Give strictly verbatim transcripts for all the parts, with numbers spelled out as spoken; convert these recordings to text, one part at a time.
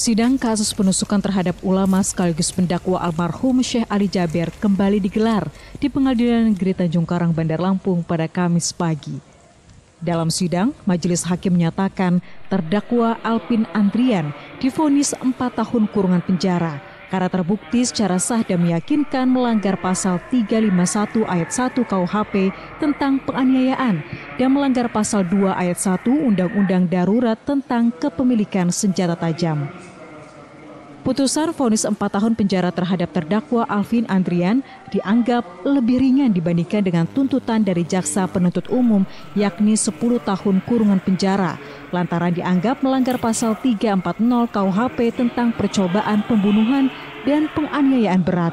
Sidang kasus penusukan terhadap ulama sekaligus pendakwa almarhum Syekh Ali Jaber kembali digelar di Pengadilan Negeri Tanjung Karang, Bandar Lampung pada Kamis pagi. Dalam sidang, Majelis Hakim menyatakan terdakwa Alpin Andrian divonis empat tahun kurungan penjara karena terbukti secara sah dan meyakinkan melanggar pasal tiga lima satu ayat satu K U H P tentang penganiayaan dan melanggar pasal dua ayat satu Undang-Undang Darurat tentang Kepemilikan Senjata Tajam. Putusan vonis empat tahun penjara terhadap terdakwa Alpin Andrian dianggap lebih ringan dibandingkan dengan tuntutan dari jaksa penuntut umum yakni sepuluh tahun kurungan penjara lantaran dianggap melanggar pasal tiga empat nol K U H P tentang percobaan pembunuhan dan penganiayaan berat.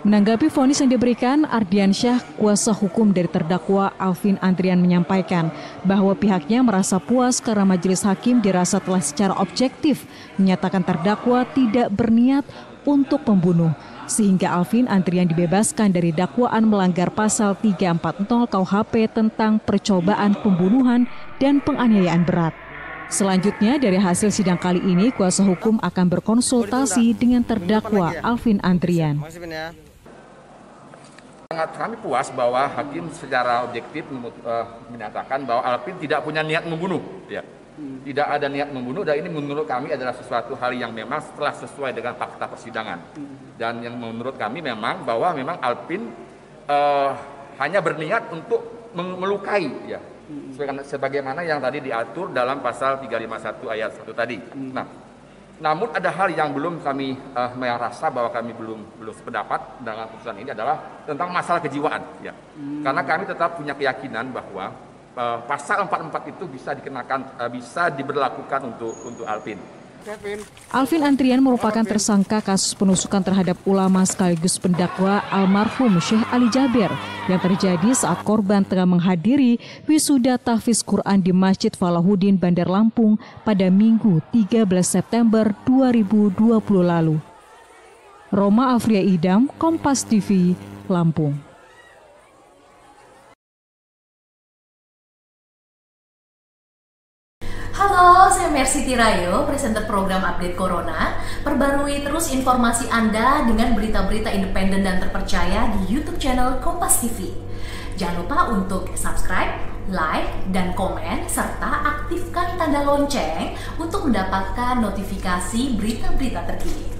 Menanggapi vonis yang diberikan, Ardiansyah, kuasa hukum dari terdakwa Alpin Andrian, menyampaikan bahwa pihaknya merasa puas karena Majelis Hakim dirasa telah secara objektif menyatakan terdakwa tidak berniat untuk membunuh, sehingga Alpin Andrian dibebaskan dari dakwaan melanggar pasal tiga empat nol K U H P tentang percobaan pembunuhan dan penganiayaan berat. Selanjutnya, dari hasil sidang kali ini, kuasa hukum akan berkonsultasi dengan terdakwa Alpin Andrian. Sangat kami puas bahwa hakim secara objektif menyatakan bahwa Alpin tidak punya niat membunuh. Ya. Tidak ada niat membunuh, dan ini menurut kami adalah sesuatu hal yang memang telah sesuai dengan fakta persidangan. Dan yang menurut kami memang bahwa memang Alpin eh, hanya berniat untuk melukai, ya. Sebagaimana yang tadi diatur dalam pasal tiga lima satu ayat satu tadi. Nah, namun ada hal yang belum kami uh, merasa bahwa kami belum belum sependapat dengan putusan ini adalah tentang masalah kejiwaan, ya. Hmm. Karena kami tetap punya keyakinan bahwa uh, pasal empat puluh empat itu bisa dikenakan uh, bisa diberlakukan untuk untuk Alpin. Alpin Andrian merupakan tersangka kasus penusukan terhadap ulama sekaligus pendakwa almarhum Syekh Ali Jaber yang terjadi saat korban tengah menghadiri wisuda tahfiz Quran di Masjid Falahudin, Bandar Lampung pada Minggu tiga belas September dua ribu dua puluh lalu. Roma Afria Idam, Kompas T V, Lampung. Halo, saya Mercy Tirayo, presenter program Update Corona. Perbarui terus informasi Anda dengan berita-berita independen dan terpercaya di YouTube channel Kompas T V. Jangan lupa untuk subscribe, like, dan komen, serta aktifkan tanda lonceng untuk mendapatkan notifikasi berita-berita terkini.